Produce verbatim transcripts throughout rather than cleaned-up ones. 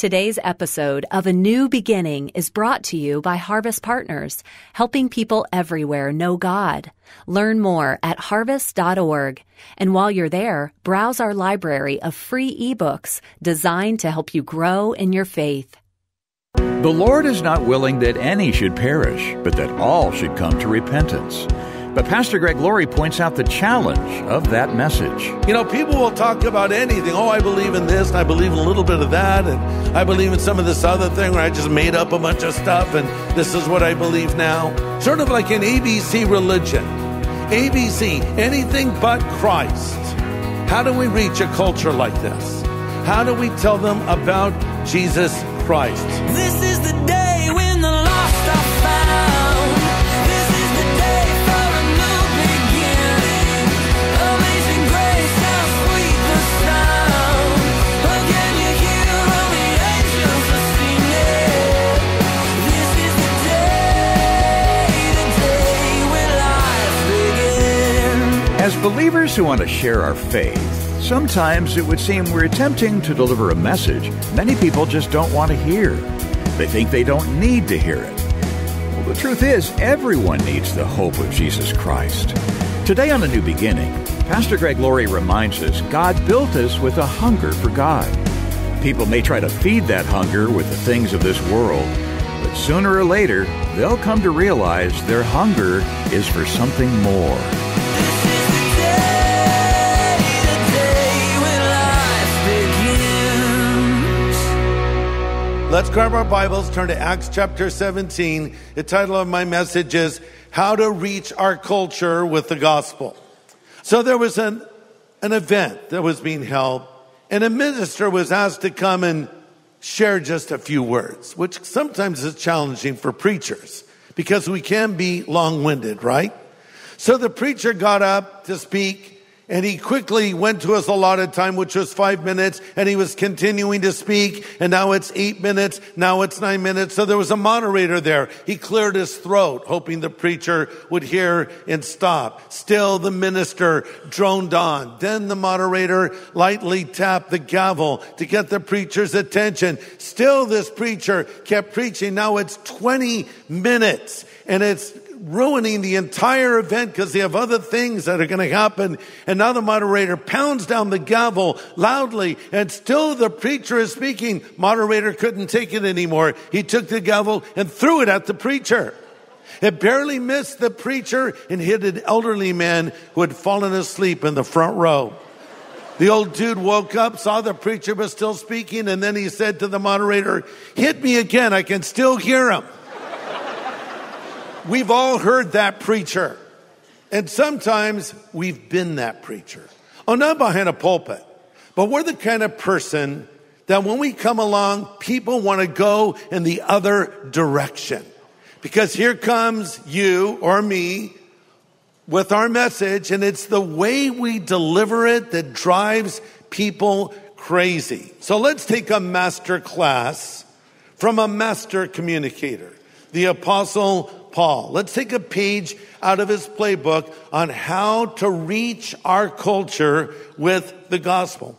Today's episode of A New Beginning is brought to you by Harvest Partners, helping people everywhere know God. Learn more at harvest dot org. And while you're there, browse our library of free ebooks designed to help you grow in your faith. The Lord is not willing that any should perish, but that all should come to repentance. But Pastor Greg Laurie points out the challenge of that message. You know, people will talk about anything. Oh, I believe in this, and I believe in a little bit of that, and I believe in some of this other thing where I just made up a bunch of stuff, and this is what I believe now. Sort of like an A B C religion. A B C, anything but Christ. How do we reach a culture like this? How do we tell them about Jesus Christ? This is the day when the lost are found. As believers who want to share our faith, sometimes it would seem we're attempting to deliver a message many people just don't want to hear. They think they don't need to hear it. Well, the truth is, everyone needs the hope of Jesus Christ. Today on A New Beginning, Pastor Greg Laurie reminds us God built us with a hunger for God. People may try to feed that hunger with the things of this world, but sooner or later, they'll come to realize their hunger is for something more. Let's grab our Bibles, turn to Acts chapter seventeen. The title of my message is, How to Reach Our Culture with the Gospel. So there was an, an event that was being held, and a minister was asked to come and share just a few words, which sometimes is challenging for preachers, because we can be long-winded, right? So the preacher got up to speak, and he quickly went to us a lot of time, which was five minutes, and he was continuing to speak, and now it's eight minutes, now it's nine minutes. So there was a moderator there. He cleared his throat, hoping the preacher would hear and stop. Still, the minister droned on. Then the moderator lightly tapped the gavel to get the preacher's attention. Still, this preacher kept preaching. Now it's twenty minutes, and it's ruining the entire event because they have other things that are going to happen. And now the moderator pounds down the gavel loudly, and still the preacher is speaking. Moderator couldn't take it anymore. He took the gavel and threw it at the preacher. It barely missed the preacher and hit an elderly man who had fallen asleep in the front row. The old dude woke up, saw the preacher was still speaking, and then he said to the moderator, "Hit me again, I can still hear him." We've all heard that preacher. And sometimes we've been that preacher. Oh, not behind a pulpit. But we're the kind of person that when we come along, people want to go in the other direction. Because here comes you or me with our message, and it's the way we deliver it that drives people crazy. So let's take a master class from a master communicator, the Apostle Paul. Let's take a page out of his playbook on how to reach our culture with the gospel.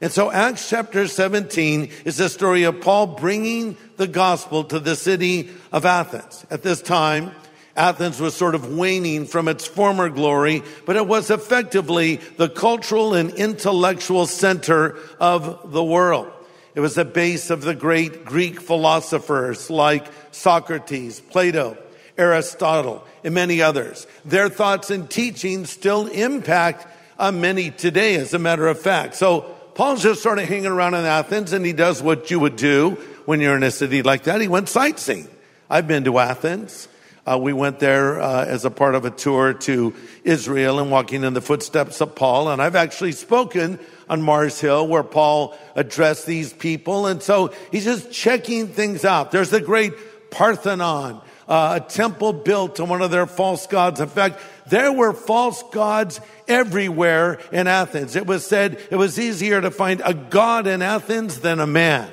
And so Acts chapter seventeen is the story of Paul bringing the gospel to the city of Athens. At this time, Athens was sort of waning from its former glory, but it was effectively the cultural and intellectual center of the world. It was the base of the great Greek philosophers like Socrates, Plato, Aristotle, and many others. Their thoughts and teachings still impact uh, many today, as a matter of fact. So Paul's just sort of hanging around in Athens, and he does what you would do when you're in a city like that. He went sightseeing. I've been to Athens. Uh, we went there uh, as a part of a tour to Israel and walking in the footsteps of Paul. And I've actually spoken on Mars Hill where Paul addressed these people. And so he's just checking things out. There's the great Parthenon, uh, a temple built to one of their false gods. In fact, there were false gods everywhere in Athens. It was said it was easier to find a god in Athens than a man.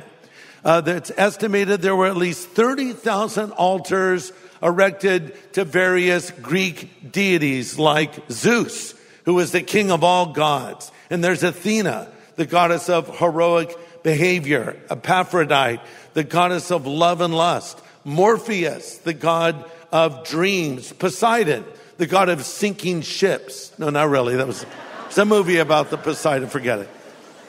Uh, it's estimated there were at least thirty thousand altars erected to various Greek deities like Zeus, who was the king of all gods. And there's Athena, the goddess of heroic behavior, Aphrodite, the goddess of love and lust, Morpheus, the god of dreams, Poseidon, the god of sinking ships. No, not really. That was some movie about the Poseidon. Forget it.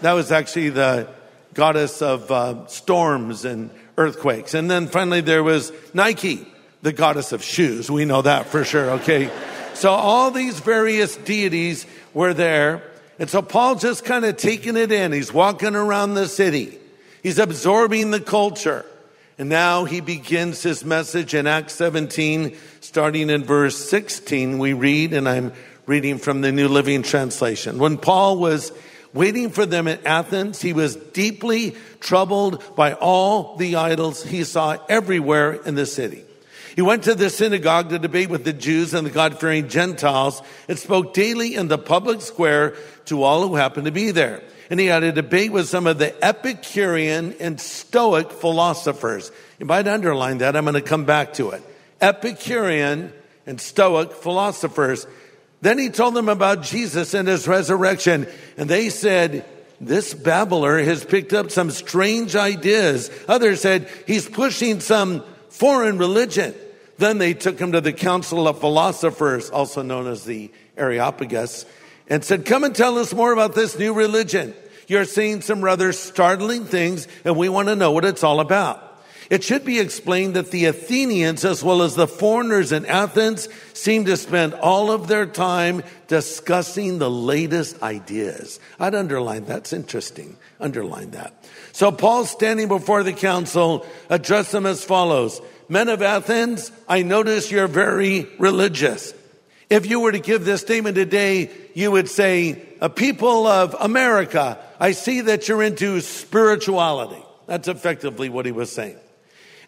That was actually the goddess of uh, storms and earthquakes. And then finally there was Nike, the goddess of shoes. We know that for sure, okay? So all these various deities were there. And so Paul's just kind of taking it in. He's walking around the city. He's absorbing the culture. And now he begins his message in Acts seventeen, starting in verse sixteen. We read, and I'm reading from the New Living Translation. When Paul was waiting for them at Athens, he was deeply troubled by all the idols he saw everywhere in the city. He went to the synagogue to debate with the Jews and the God-fearing Gentiles, and spoke daily in the public square to all who happened to be there. And he had a debate with some of the Epicurean and Stoic philosophers. You might underline that. I'm going to come back to it. Epicurean and Stoic philosophers. Then he told them about Jesus and his resurrection. And they said, this babbler has picked up some strange ideas. Others said, he's pushing some foreign religion. Then they took him to the Council of Philosophers, also known as the Areopagus, and said, come and tell us more about this new religion. You're seeing some rather startling things, and we want to know what it's all about. It should be explained that the Athenians, as well as the foreigners in Athens, seem to spend all of their time discussing the latest ideas. I'd underline that. That's interesting. Underline that. So Paul, standing before the council, addressed them as follows. Men of Athens, I notice you're very religious. If you were to give this statement today, you would say, a people of America, I see that you're into spirituality. That's effectively what he was saying.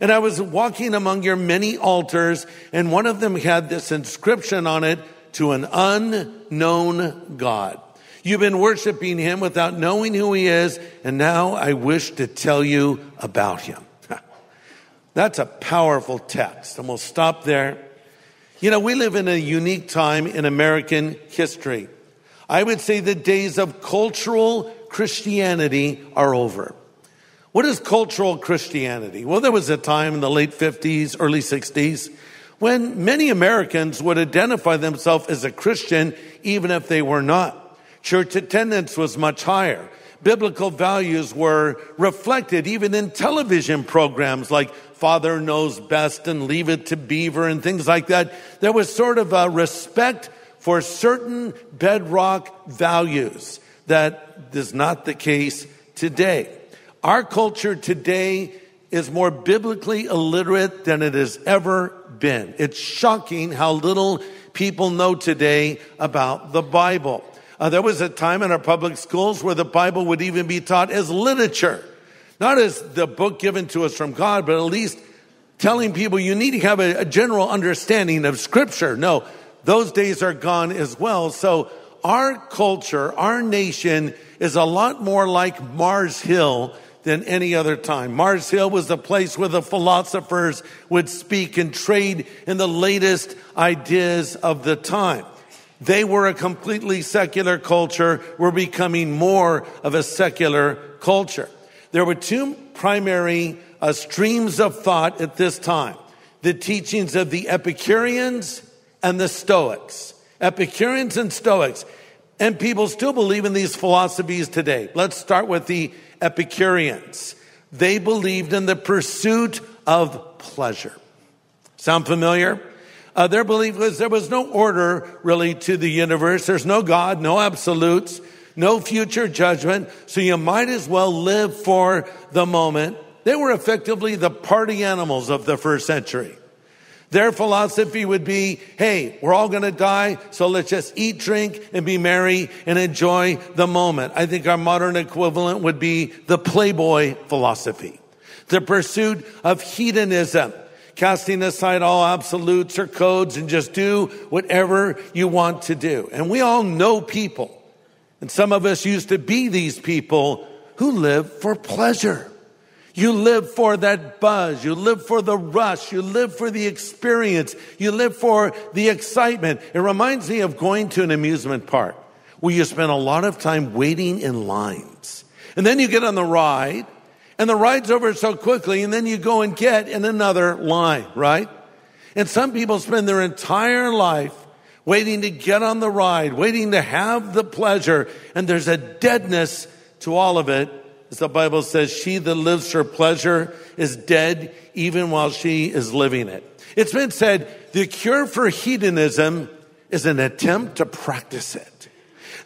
And I was walking among your many altars, and one of them had this inscription on it, to an unknown God. You've been worshiping him without knowing who he is, and now I wish to tell you about him. That's a powerful text, and we'll stop there. You know, we live in a unique time in American history. I would say the days of cultural Christianity are over. What is cultural Christianity? Well, there was a time in the late fifties, early sixties, when many Americans would identify themselves as a Christian, even if they were not. Church attendance was much higher. Biblical values were reflected even in television programs like Father Knows Best and Leave It to Beaver and things like that. There was sort of a respect for certain bedrock values. That is not the case today. Our culture today is more biblically illiterate than it has ever been. It's shocking how little people know today about the Bible. Uh, there was a time in our public schools where the Bible would even be taught as literature, not as the book given to us from God, but at least telling people you need to have a, a general understanding of Scripture. No, those days are gone as well. So our culture, our nation is a lot more like Mars Hill than any other time. Mars Hill was the place where the philosophers would speak and trade in the latest ideas of the time. They were a completely secular culture. We're becoming more of a secular culture. There were two primary uh, streams of thought at this time. The teachings of the Epicureans and the Stoics. Epicureans and Stoics. And people still believe in these philosophies today. Let's start with the Epicureans. They believed in the pursuit of pleasure. Sound familiar? Uh, their belief was there was no order really to the universe. There's no God, no absolutes, no future judgment. So you might as well live for the moment. They were effectively the party animals of the first century. Their philosophy would be, hey, we're all going to die. So let's just eat, drink, and be merry and enjoy the moment. I think our modern equivalent would be the Playboy philosophy, the pursuit of hedonism. Casting aside all absolutes or codes and just do whatever you want to do. And we all know people, and some of us used to be these people who live for pleasure. You live for that buzz. You live for the rush. You live for the experience. You live for the excitement. It reminds me of going to an amusement park where you spend a lot of time waiting in lines. And then you get on the ride, and the ride's over so quickly, and then you go and get in another line, right? And some people spend their entire life waiting to get on the ride, waiting to have the pleasure, and there's a deadness to all of it. As the Bible says, she that lives for pleasure is dead even while she is living it. It's been said, the cure for hedonism is an attempt to practice it.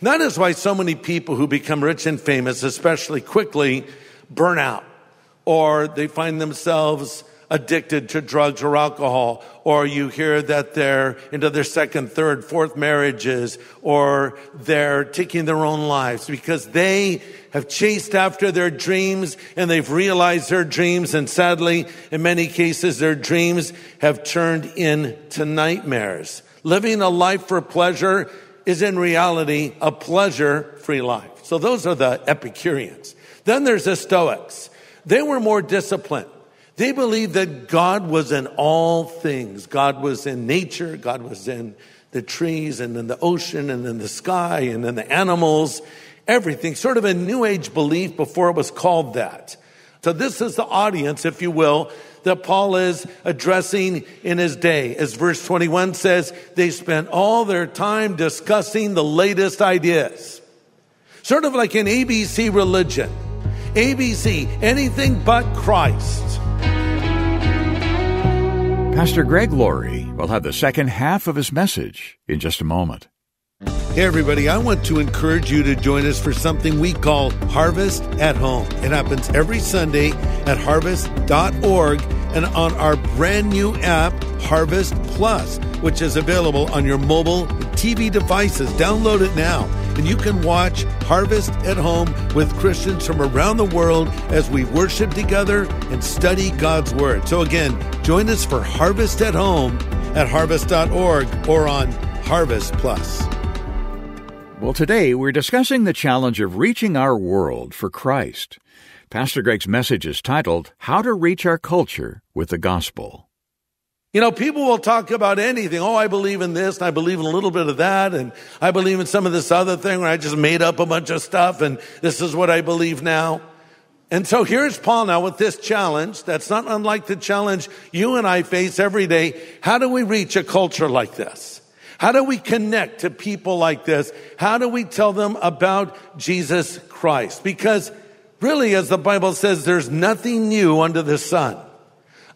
And that is why so many people who become rich and famous, especially quickly, burn out, or they find themselves addicted to drugs or alcohol, or you hear that they're into their second, third, fourth marriages, or they're taking their own lives because they have chased after their dreams and they've realized their dreams. And sadly, in many cases, their dreams have turned into nightmares. Living a life for pleasure is in reality a pleasure-free life. So those are the Epicureans. Then there's the Stoics. They were more disciplined. They believed that God was in all things. God was in nature. God was in the trees and in the ocean and in the sky and in the animals, everything. Sort of a New Age belief before it was called that. So this is the audience, if you will, that Paul is addressing in his day. As verse twenty-one says, they spent all their time discussing the latest ideas. Sort of like an A B C religion. A B C, anything but Christ. Pastor Greg Laurie will have the second half of his message in just a moment. Hey everybody, I want to encourage you to join us for something we call Harvest at Home. It happens every Sunday at harvest dot org and on our brand new app, Harvest Plus, which is available on your mobile T V devices. Download it now, and you can watch Harvest at Home with Christians from around the world as we worship together and study God's Word. So again, join us for Harvest at Home at harvest dot org or on Harvest Plus. Well, today we're discussing the challenge of reaching our world for Christ. Pastor Greg's message is titled, How to Reach Our Culture with the Gospel. You know, people will talk about anything. Oh, I believe in this, and I believe in a little bit of that, and I believe in some of this other thing, where I just made up a bunch of stuff, and this is what I believe now. And so here's Paul now with this challenge that's not unlike the challenge you and I face every day. How do we reach a culture like this? How do we connect to people like this? How do we tell them about Jesus Christ? Because really, as the Bible says, there's nothing new under the sun.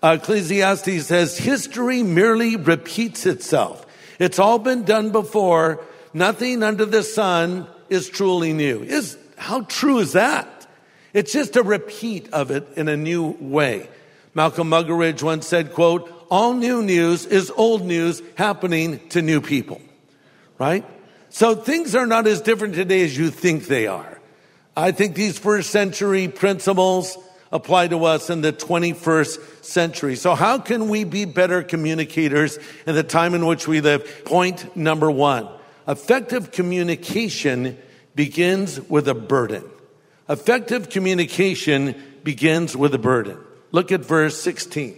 Uh, Ecclesiastes says, history merely repeats itself. It's all been done before. Nothing under the sun is truly new. Is, how true is that? It's just a repeat of it in a new way. Malcolm Muggeridge once said, quote, all new news is old news happening to new people, right? So things are not as different today as you think they are. I think these first century principles apply to us in the twenty-first century. So how can we be better communicators in the time in which we live? Point number one, effective communication begins with a burden. Effective communication begins with a burden. Look at verse sixteen.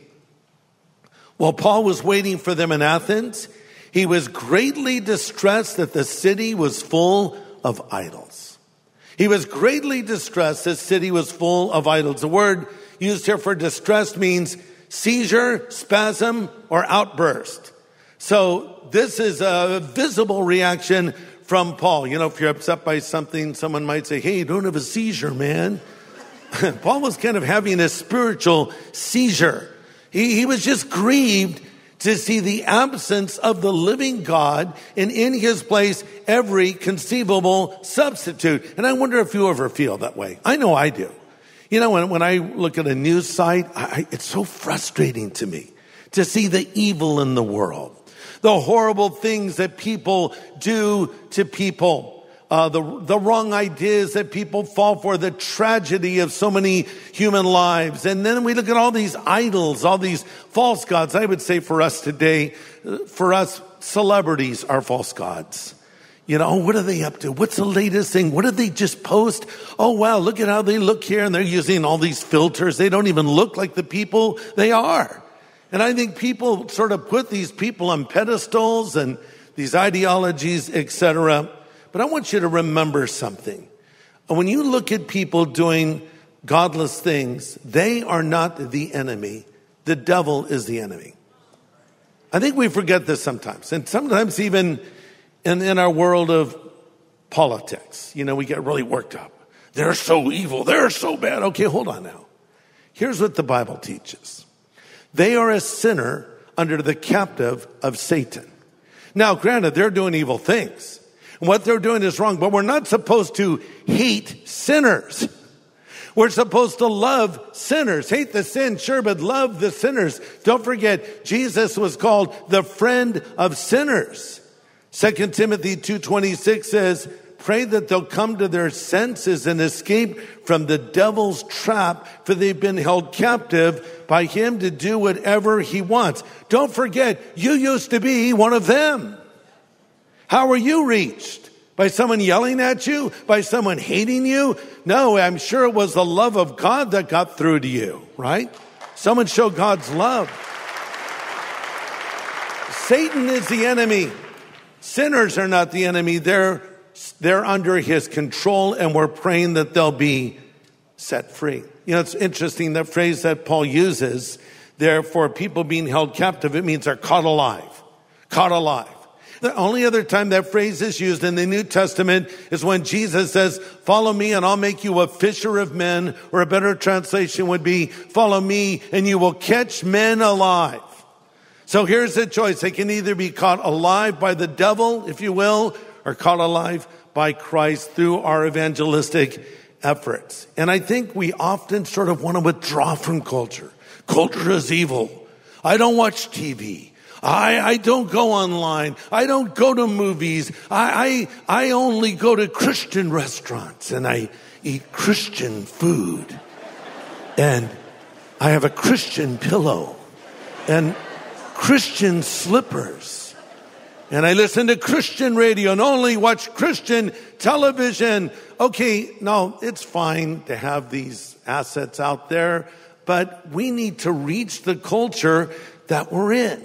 While Paul was waiting for them in Athens, he was greatly distressed that the city was full of idols. He was greatly distressed. This city was full of idols. The word used here for distressed means seizure, spasm, or outburst. So this is a visible reaction from Paul. You know, if you're upset by something, someone might say, hey, you don't have a seizure, man. Paul was kind of having a spiritual seizure. He, he was just grieved to see the absence of the living God, and in his place, every conceivable substitute. And I wonder if you ever feel that way. I know I do. You know, when, when I look at a news site, I, it's so frustrating to me to see the evil in the world, the horrible things that people do to people, uh, the, the wrong ideas that people fall for, the tragedy of so many human lives. And then we look at all these idols, all these false gods. I would say for us today, for us, celebrities are false gods. You know, what are they up to? What's the latest thing? What did they just post? Oh, wow, look at how they look here. And they're using all these filters. They don't even look like the people they are. And I think people sort of put these people on pedestals and these ideologies, et cetera. But I want you to remember something. And when you look at people doing godless things, they are not the enemy. The devil is the enemy. I think we forget this sometimes. And sometimes even in, in our world of politics, you know, we get really worked up. They're so evil. They're so bad. Okay, hold on now. Here's what the Bible teaches. They are a sinner under the captive of Satan. Now, granted, they're doing evil things. What they're doing is wrong, but we're not supposed to hate sinners. We're supposed to love sinners. Hate the sin, sure, but love the sinners. Don't forget, Jesus was called the friend of sinners. Second Timothy two twenty-six says, pray that they'll come to their senses and escape from the devil's trap, for they've been held captive by him to do whatever he wants. Don't forget, you used to be one of them. How were you reached? By someone yelling at you? By someone hating you? No, I'm sure it was the love of God that got through to you, right? Someone show God's love. Satan is the enemy. Sinners are not the enemy. They're They're under his control, and we're praying that they'll be set free. You know, it's interesting, that phrase that Paul uses, therefore people being held captive, it means they're caught alive, caught alive. The only other time that phrase is used in the New Testament is when Jesus says, follow me and I'll make you a fisher of men, or a better translation would be, follow me and you will catch men alive. So here's the choice. They can either be caught alive by the devil, if you will, are caught alive by Christ through our evangelistic efforts. And I think we often sort of want to withdraw from culture. Culture is evil. I don't watch T V. I, I don't go online. I don't go to movies. I, I, I only go to Christian restaurants and I eat Christian food. And I have a Christian pillow and Christian slippers. And I listen to Christian radio and only watch Christian television. Okay, no, it's fine to have these assets out there, but we need to reach the culture that we're in.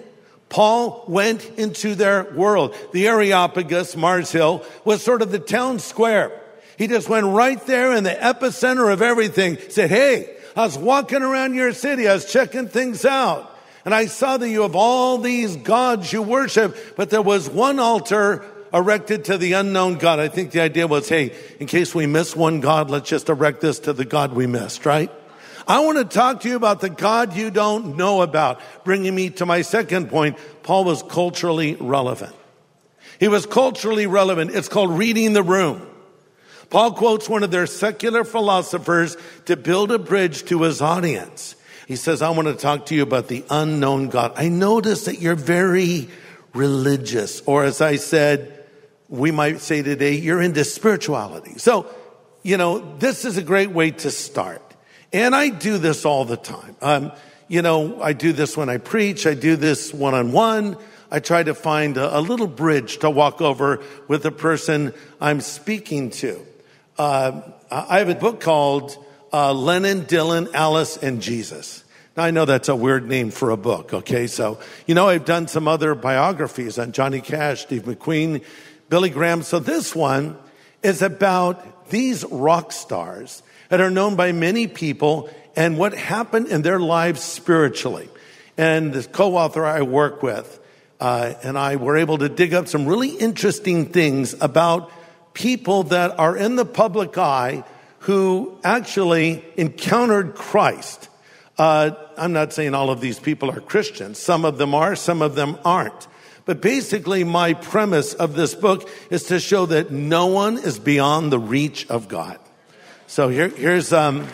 Paul went into their world. The Areopagus, Mars Hill, was sort of the town square. He just went right there in the epicenter of everything. Said, hey, I was walking around your city. I was checking things out. And I saw that you have all these gods you worship, but there was one altar erected to the unknown God. I think the idea was, hey, in case we miss one God, let's just erect this to the God we missed, right? I want to talk to you about the God you don't know about. Bringing me to my second point, Paul was culturally relevant. He was culturally relevant. It's called reading the room. Paul quotes one of their secular philosophers to build a bridge to his audience. He says, I want to talk to you about the unknown God. I notice that you're very religious. Or as I said, we might say today, you're into spirituality. So, you know, this is a great way to start. And I do this all the time. Um, you know, I do this when I preach. I do this one-on-one. I try to find a, a little bridge to walk over with the person I'm speaking to. Uh, I have a book called... Uh, Lennon, Dylan, Alice, and Jesus. Now, I know that's a weird name for a book, okay? So, you know, I've done some other biographies on Johnny Cash, Steve McQueen, Billy Graham. So this one is about these rock stars that are known by many people and what happened in their lives spiritually. And the co-author I work with uh, and I were able to dig up some really interesting things about people that are in the public eye who actually encountered Christ. Uh, I'm not saying all of these people are Christians. Some of them are, some of them aren't. But basically, my premise of this book is to show that no one is beyond the reach of God. So here, here's, um,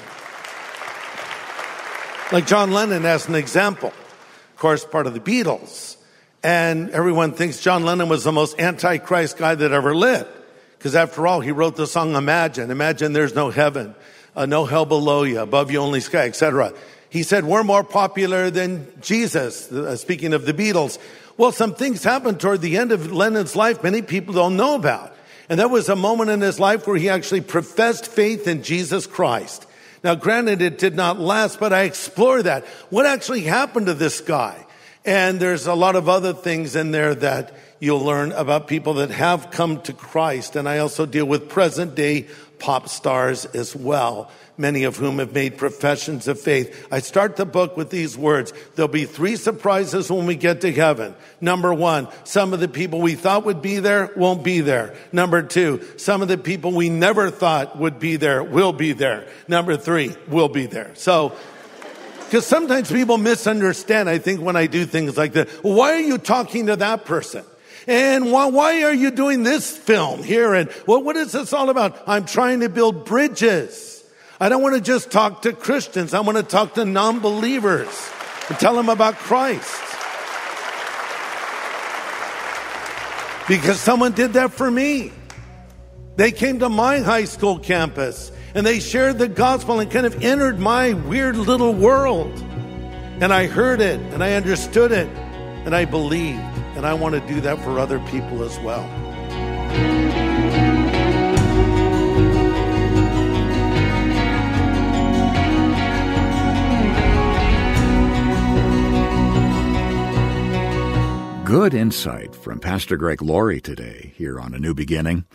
like John Lennon as an example. Of course, part of the Beatles. And everyone thinks John Lennon was the most anti-Christ guy that ever lived. Because after all, he wrote the song Imagine. Imagine there's no heaven, uh, no hell below you, above you only sky, et cetera. He said, we're more popular than Jesus, uh, speaking of the Beatles. Well, some things happened toward the end of Lennon's life many people don't know about. And that was a moment in his life where he actually professed faith in Jesus Christ. Now, granted, it did not last, but I explore that. What actually happened to this guy? And there's a lot of other things in there that you'll learn about people that have come to Christ. And I also deal with present day pop stars as well, many of whom have made professions of faith. I start the book with these words. There'll be three surprises when we get to heaven. Number one, some of the people we thought would be there won't be there. Number two, some of the people we never thought would be there will be there. Number three, we'll be there. So, because sometimes people misunderstand, I think, when I do things like that. Why are you talking to that person? And why, why are you doing this film here? And well, what is this all about? I'm trying to build bridges. I don't want to just talk to Christians. I want to talk to non-believers and tell them about Christ. Because someone did that for me. They came to my high school campus and they shared the gospel and kind of entered my weird little world. And I heard it and I understood it and I believed. And I want to do that for other people as well. Good insight from Pastor Greg Laurie today here on A New Beginning,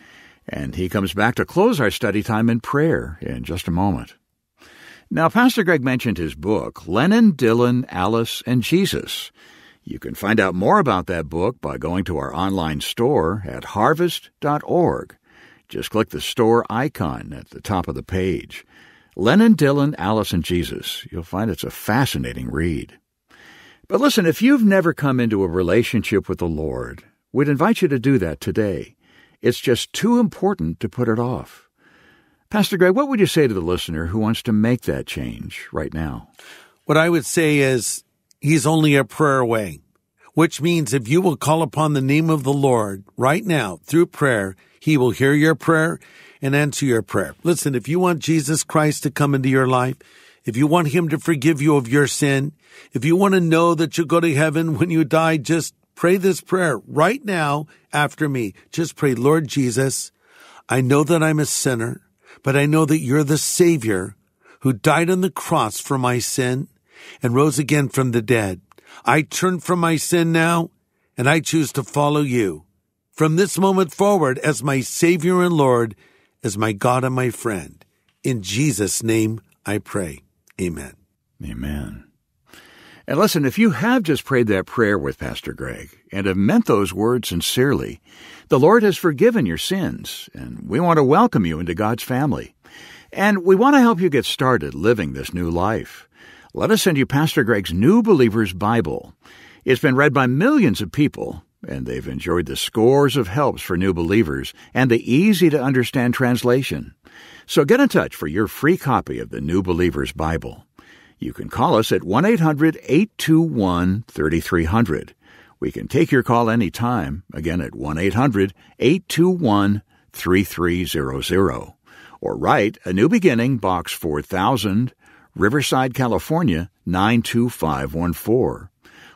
and he comes back to close our study time in prayer in just a moment. Now, Pastor Greg mentioned his book, Lennon, Dylan, Alice, and Jesus. You can find out more about that book by going to our online store at harvest dot org. Just click the store icon at the top of the page. Lennon, Dylan, Alice, and Jesus. You'll find it's a fascinating read. But listen, if you've never come into a relationship with the Lord, we'd invite you to do that today. It's just too important to put it off. Pastor Greg, what would you say to the listener who wants to make that change right now? What I would say is, he's only a prayer away, which means if you will call upon the name of the Lord right now through prayer, he will hear your prayer and answer your prayer. Listen, if you want Jesus Christ to come into your life, if you want him to forgive you of your sin, if you want to know that you'll go to heaven when you die, just pray this prayer right now after me. Just pray, Lord Jesus, I know that I'm a sinner, but I know that you're the Savior who died on the cross for my sin and rose again from the dead. I turn from my sin now, and I choose to follow you from this moment forward as my Savior and Lord, as my God and my friend. In Jesus' name, I pray. Amen. Amen. And listen, if you have just prayed that prayer with Pastor Greg and have meant those words sincerely, the Lord has forgiven your sins, and we want to welcome you into God's family. And we want to help you get started living this new life. Let us send you Pastor Greg's New Believers Bible. It's been read by millions of people, and they've enjoyed the scores of helps for new believers and the easy-to-understand translation. So get in touch for your free copy of the New Believers Bible. You can call us at one eight hundred, eight two one, three three zero zero. We can take your call anytime, again at one eight hundred, eight two one, three three zero zero. Or write A New Beginning, Box four thousand, Riverside, California, nine two five one four.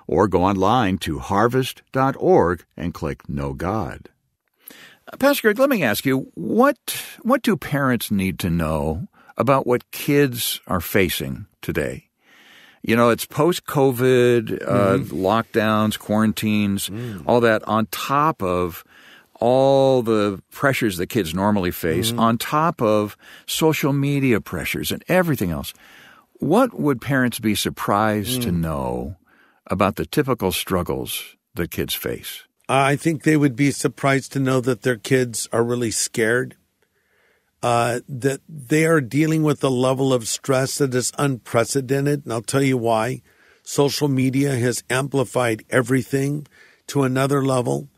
Or go online to harvest dot org and click Know God. Pastor Greg, let me ask you, what what do parents need to know about what kids are facing today? You know, it's post-COVID, mm-hmm. uh, lockdowns, quarantines, mm. all that on top of all the pressures that kids normally face, mm-hmm. on top of social media pressures and everything else. What would parents be surprised mm. to know about the typical struggles that kids face? I think they would be surprised to know that their kids are really scared. Uh, that they are dealing with a level of stress that is unprecedented, and I'll tell you why. Social media has amplified everything to another level,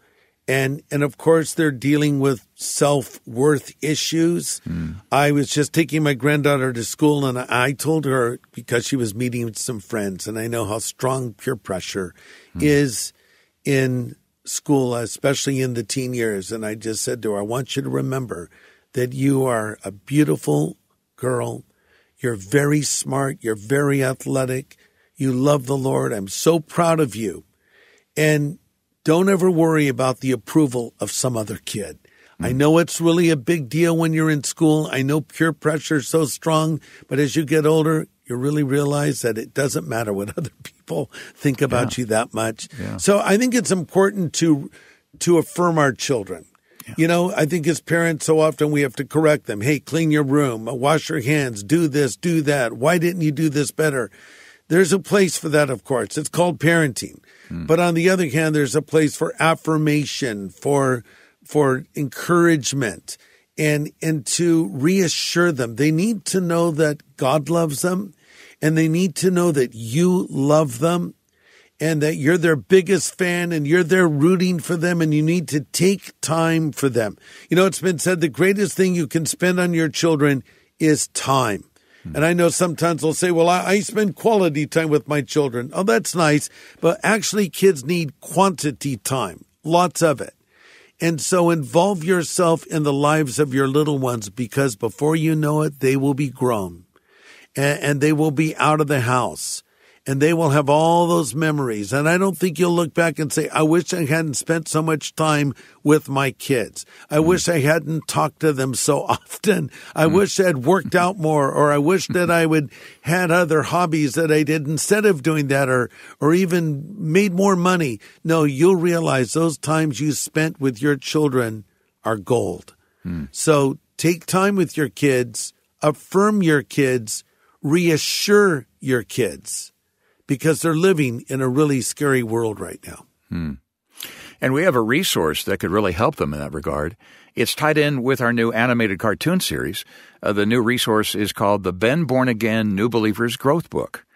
and and of course they're dealing with self-worth issues. Mm. I was just taking my granddaughter to school, and I told her, because she was meeting with some friends, and I know how strong peer pressure mm. is in school, especially in the teen years, and I just said to her, I want you to remember that you are a beautiful girl. You're very smart. You're very athletic. You love the Lord. I'm so proud of you. And don't ever worry about the approval of some other kid. Mm-hmm. I know it's really a big deal when you're in school. I know peer pressure is so strong, but as you get older, you really realize that it doesn't matter what other people think about yeah. you that much. Yeah. So I think it's important to to affirm our children. Yeah. You know, I think as parents, so often we have to correct them. Hey, clean your room, wash your hands, do this, do that. Why didn't you do this better? There's a place for that, of course. It's called parenting. Mm. But on the other hand, there's a place for affirmation, for for encouragement, and and to reassure them. They need to know that God loves them, and they need to know that you love them, and that you're their biggest fan, and you're there rooting for them, and you need to take time for them. You know, it's been said the greatest thing you can spend on your children is time. And I know sometimes they'll say, well, I, I spend quality time with my children. Oh, that's nice. But actually, kids need quantity time, lots of it. And so involve yourself in the lives of your little ones, because before you know it, they will be grown and, and they will be out of the house and they will have all those memories. And I don't think you'll look back and say, I wish I hadn't spent so much time with my kids. I mm. wish I hadn't talked to them so often. I mm. wish I had worked out more, or I wish that I would had other hobbies that I did instead of doing that, or, or even made more money. No, you'll realize those times you spent with your children are gold. Mm. So take time with your kids, affirm your kids, reassure your kids, because they're living in a really scary world right now. Hmm. And we have a resource that could really help them in that regard. It's tied in with our new animated cartoon series. Uh, the new resource is called the Ben Born Again, New Believers Growth Book.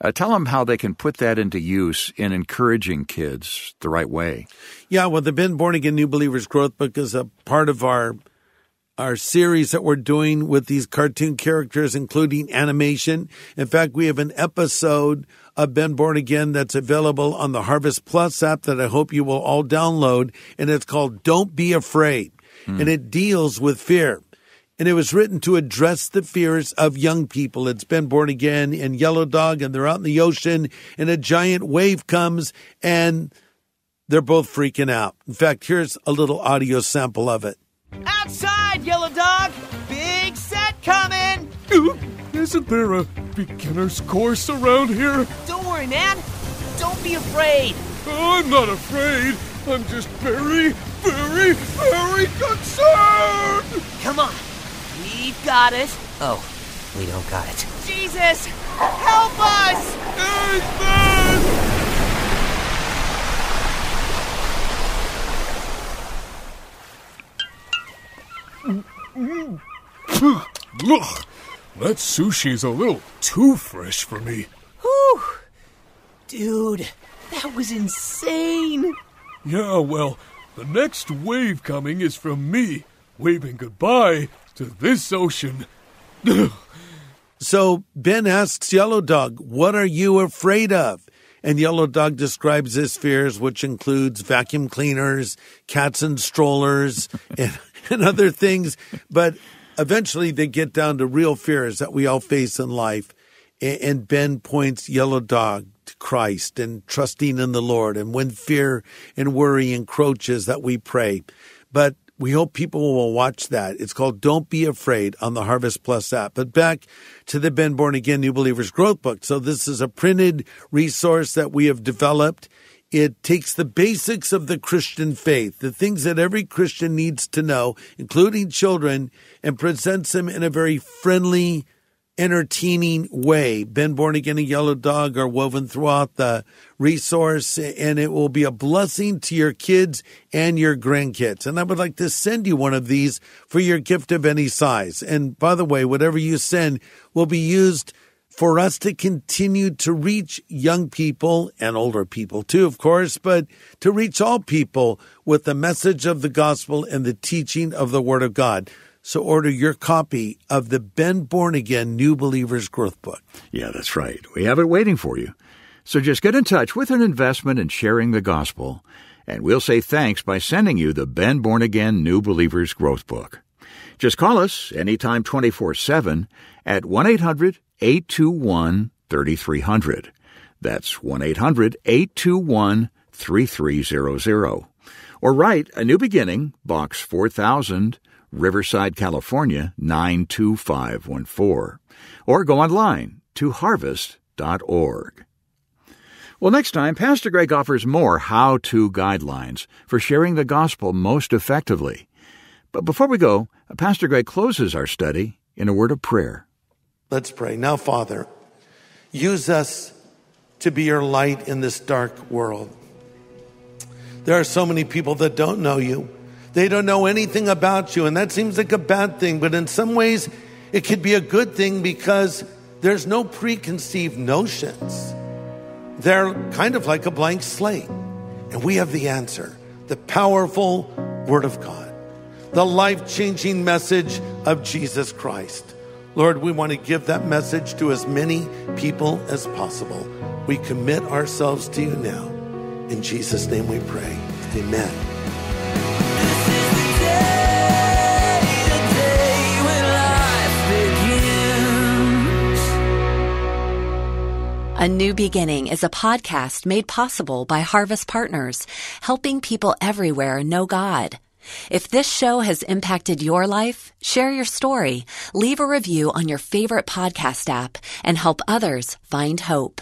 Uh, tell them how they can put that into use in encouraging kids the right way. Yeah, well, the Ben Born Again, New Believers Growth Book is a part of our our series that we're doing with these cartoon characters, including animation. In fact, we have an episode of Ben Born Again that's available on the Harvest Plus app that I hope you will all download, and it's called Don't Be Afraid, mm. and it deals with fear. And it was written to address the fears of young people. It's Ben Born Again and Yellow Dog, and they're out in the ocean, and a giant wave comes, and they're both freaking out. In fact, here's a little audio sample of it. Outside, Yellow Dog! Big set coming! Ooh, isn't there a beginner's course around here? Don't worry, man. Don't be afraid. Oh, I'm not afraid. I'm just very, very, very concerned! Come on. We've got it. Oh, we don't got it. Jesus! Help us! Amen! Look, that sushi's a little too fresh for me. Whew. Dude, that was insane. Yeah, well, the next wave coming is from me, waving goodbye to this ocean. So Ben asks Yellow Dog, what are you afraid of? And Yellow Dog describes his fears, which includes vacuum cleaners, cats and strollers, and... and other things, but eventually they get down to real fears that we all face in life. And Ben points Yellow Dog to Christ and trusting in the Lord. And when fear and worry encroaches, that we pray. But we hope people will watch that. It's called Don't Be Afraid on the Harvest Plus app. But back to the Ben Born Again New Believers Growth Book. So this is a printed resource that we have developed. It takes the basics of the Christian faith, the things that every Christian needs to know, including children, and presents them in a very friendly, entertaining way. Ben Born Again and Yellow Dog are woven throughout the resource, and it will be a blessing to your kids and your grandkids. And I would like to send you one of these for your gift of any size. And by the way, whatever you send will be used for us to continue to reach young people and older people too, of course, but to reach all people with the message of the gospel and the teaching of the Word of God. So order your copy of the Ben Born Again New Believers Growth Book. Yeah, that's right. We have it waiting for you. So just get in touch with an investment in sharing the gospel, and we'll say thanks by sending you the Ben Born Again New Believers Growth Book. Just call us anytime twenty-four seven at one eight hundred eight two one three three zero zero. That's one eight hundred eight two one three three zero zero. Or write A New Beginning, Box four thousand, Riverside, California, nine two five one four. Or go online to harvest dot org. Well, next time, Pastor Greg offers more how-to guidelines for sharing the gospel most effectively. But before we go, Pastor Greg closes our study in a word of prayer. Let's pray. Now, Father, use us to be your light in this dark world. There are so many people that don't know you. They don't know anything about you, and that seems like a bad thing, but in some ways, it could be a good thing because there's no preconceived notions. They're kind of like a blank slate. And we have the answer, the powerful Word of God, the life-changing message of Jesus Christ. Lord, we want to give that message to as many people as possible. We commit ourselves to you now. In Jesus' name we pray. Amen. A New Beginning is a podcast made possible by Harvest Partners, helping people everywhere know God. If this show has impacted your life, share your story, leave a review on your favorite podcast app, and help others find hope.